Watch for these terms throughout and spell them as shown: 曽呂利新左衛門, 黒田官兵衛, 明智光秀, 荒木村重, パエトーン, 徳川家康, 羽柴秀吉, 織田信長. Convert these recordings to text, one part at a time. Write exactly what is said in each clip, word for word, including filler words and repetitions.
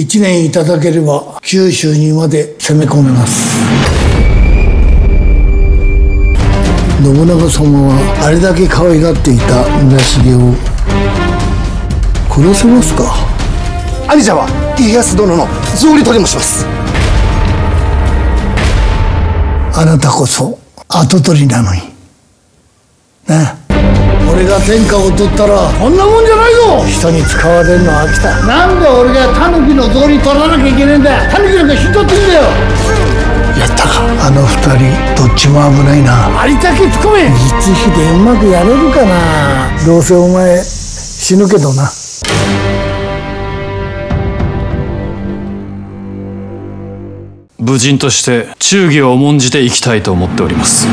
いちねんいただければ九州にまで攻め込めます。信長様はあれだけ可愛がっていた村重を殺せますか？兄者は家康殿の草履取りもします。あなたこそ跡取りなのになあ。俺が天下を取ったらこんなもんじゃないぞ。人に使われるのは飽きた。なんで俺がタヌキの草履取らなきゃいけねえんだ。タヌキなんか死んじゃってんだよ。やったか。あの二人どっちも危ないな。ありだけ突っ込め。光秀うまくやれるかな。どうせお前死ぬけどな。武人として忠義を重んじていきたいと思っております。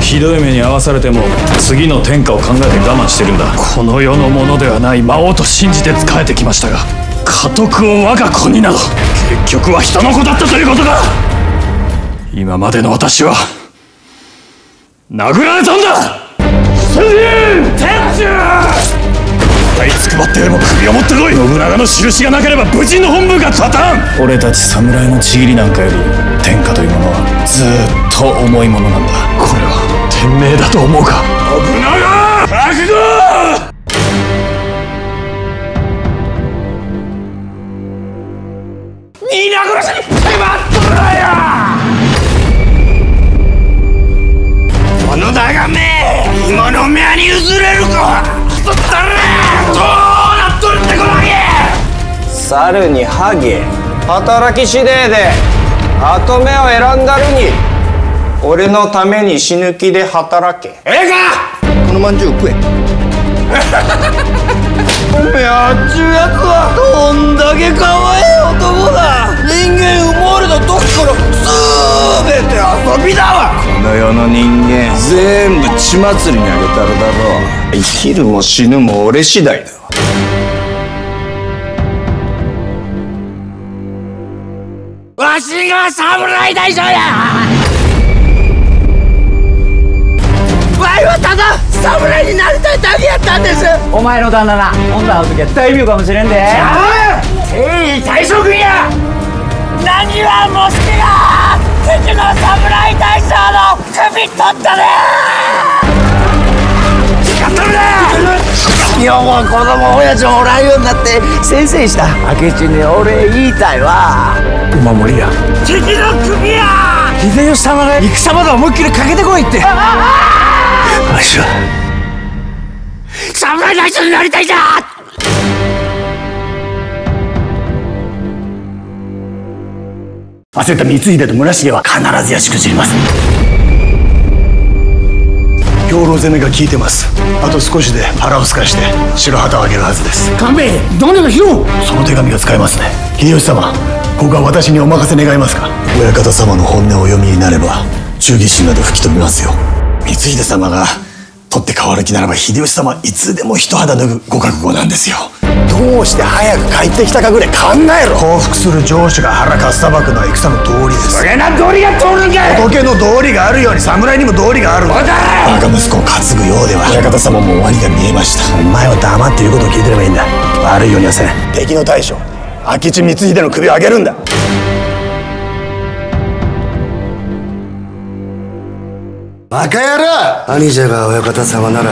ひどい目に遭わされても次の天下を考えて我慢してるんだ。この世のものではない魔王と信じて仕えてきましたが、家督を我が子になど結局は人の子だったということだ。今までの私は殴られたんだ。出陣天誅。はいつくばってでも首を持ってこい。信長の印がなければ武人の本分が立たん。俺たち侍のちぎりなんかより天下というものはずっと重いものなんだ。これは天命だと思うか。信長覚悟。皆殺しに決まったらや。この眺め今の目に譲れるか。どうなっとるってこのハゲ。猿にハゲ働き次第で跡目を選んだるに。俺のために死ぬ気で働け。ええか。このまんじゅう食え。やっちゅうやつはどんだけ可愛い男だ。人間埋もれたところ全て遊びだわ。この世の人間全部血祭りにあげたるだろう。生きるも死ぬも俺次第だわ。わしが侍大将や。はただ侍になりたいだけやったんです。お前の旦那な今度会う時は大名かもしれんで。やめえ大将軍や。何はもしきが敵の侍大将の首取ったね。誓っとるね。よも子供親父もおらんようになってせいせいした。明智に俺言いたいわ。お守りや敵の首や。秀吉様が戦まで思いっきりかけてこいって。わしは侍大将になりたいんだ。焦った光秀と村重は必ずやしくじります。兵糧攻めが効いてます。あと少しで腹をすかして白旗をあげるはずです。勘兵衛どんなの拾う。その手紙が使えますね。秀吉様ここは私にお任せ願えますか。親方様の本音をお読みになれば忠義心など吹き飛びますよ。光秀様が取って代わる気ならば秀吉様いつでも一肌脱ぐご覚悟なんですよ。どうして早く帰ってきたかぐらい考えろ。降伏する城主が腹かっさばくのは戦の道理です。それな道理が通るんかい。仏の道理があるように侍にも道理がある。我が息子を担ぐようでは親方様も終わりが見えました。お前は黙って言うことを聞いてればいいんだ。悪いようにはせん。敵の大将明智光秀の首をあげるんだ。バカ野郎。兄者が親方様なら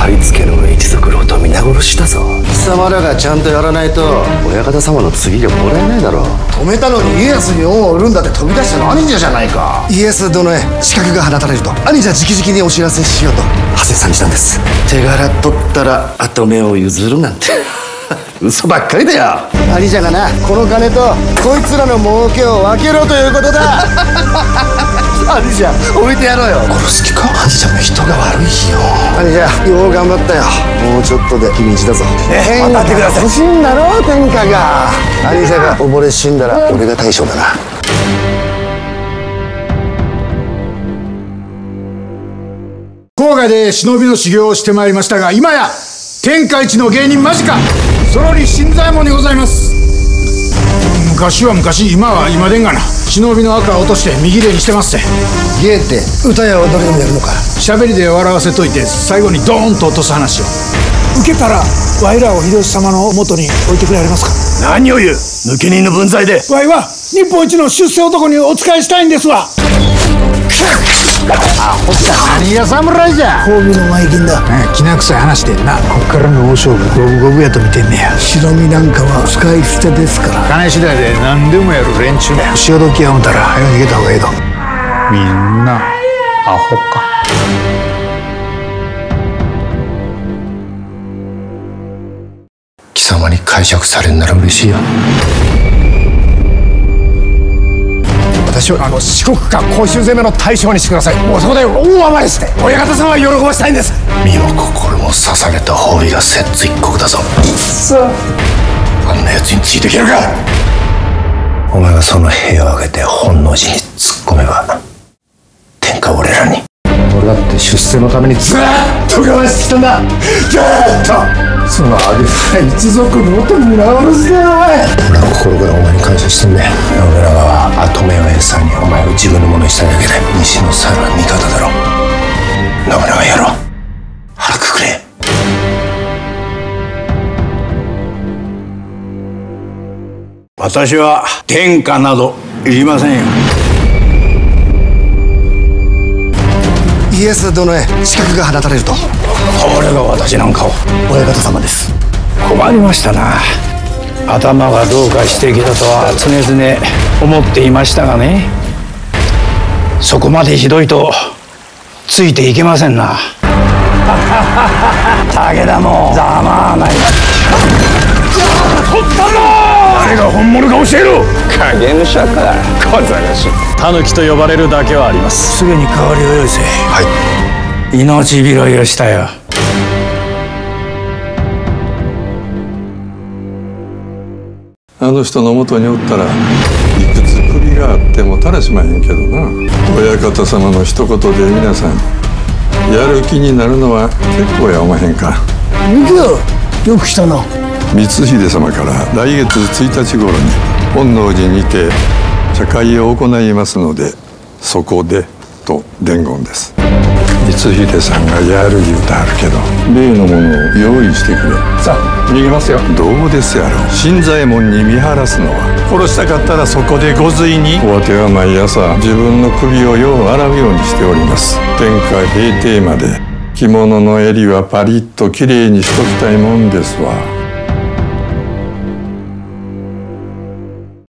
張り付けの上一族郎と皆殺しだぞ。貴様らがちゃんとやらないと親方様の次をもらえないだろう。止めたのに家康に恩を売るんだって飛び出したの兄者じゃないか。家康殿へ刺客が放たれると兄者直々にお知らせしようと長谷さんしたんです。手柄取ったら跡目を譲るなんて嘘ばっかりだよ。兄者がなこの金とこいつらの儲けを分けろということだ。兄者置いてやろうよ。殺す気か。兄者の人が悪いよ。兄者よう頑張ったよ。もうちょっとで君一だぞ。ええ待ってください。欲しいんだろ天下が。兄者が溺れ死んだら俺が大将だな。郊外で忍びの修行をしてまいりましたが、今や天下一の芸人間近そろり新左衛門にございます。昔は昔今は今でんがな。忍びの赤を落として右礼にしてますぜ。芸って歌や踊りでもやるのか。しゃべりで笑わせといて最後にドーンと落とす話を受けたらわいらを秀吉様の元に置いてくれありますか。何を言う、抜け人の分際で。わいは日本一の出世男にお仕えしたいんですわ。アホって何が侍じゃ。褒美の前金だ。きな臭い話でんな。こっからの大勝負五分五分やと見てんねや。白身なんかは使い捨てですから。金次第で何でもやる連中だ。潮時や思たら早く逃げた方がいいと。みんなアホか。貴様に解釈されるなら嬉しいよ。私をあの四国か甲州攻めの対象にしてください。もうそこで大暴れして親方様を喜ばしたいんです。身も心も捧げた褒美が摂津一国だぞ。いっそあんな奴についていけるか。お前がその兵を挙げて本能寺に突っ込めば天下俺らに。俺だって出世のためにずっと我慢してきたんだ。ずっとそのあげふら一族の元になるぜ。俺の心からお前に感謝してんだよ。信長は跡目は餌にお前を自分のものにしただけで、西の猿は味方だろ。信長やろう、腹くくれ。私は天下などいりませんよ。イエス殿へ刺客が放たれると。これが私なんかを。親方様です。困りましたな。頭がどうかしてきたとは常々思っていましたがね、そこまでひどいとついていけませんな。武田もざまあない。取ったぞ。誰が本物か教えろ。影武者か。小ざしタヌキと呼ばれるだけはあります。すぐに代わりを用意せ。はい。命拾いをしたよ。あの人の元におったらいくつ首があってもたれしまへんけどな。親方様の一言で皆さんやる気になるのは結構やおまへんか。行くよ。よく来たな。光秀様から来月ついたち頃に本能寺にて茶会を行いますので、そこでと伝言です。光秀さんがやる言うてはるけど例のものを用意してくれ。さあ逃げますよ。どうですやろう。新左衛門に見晴らすのは殺したかったらそこでご随に。おわては毎朝自分の首をよう洗うようにしております。天下平定まで着物の襟はパリッときれいにしときたいもんですわ。